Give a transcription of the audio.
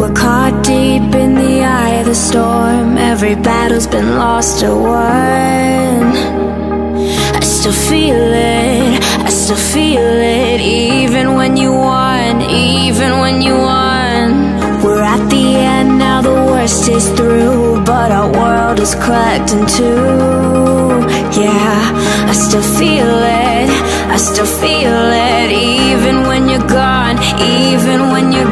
We're caught deep in the eye of the storm. Every battle's been lost or won. I still feel it, I still feel it. Even when you won, even when you won. We're at the end now, the worst is through, but our world is cracked in two. Yeah, I still feel it, I still feel it. Even when you're gone, even when you're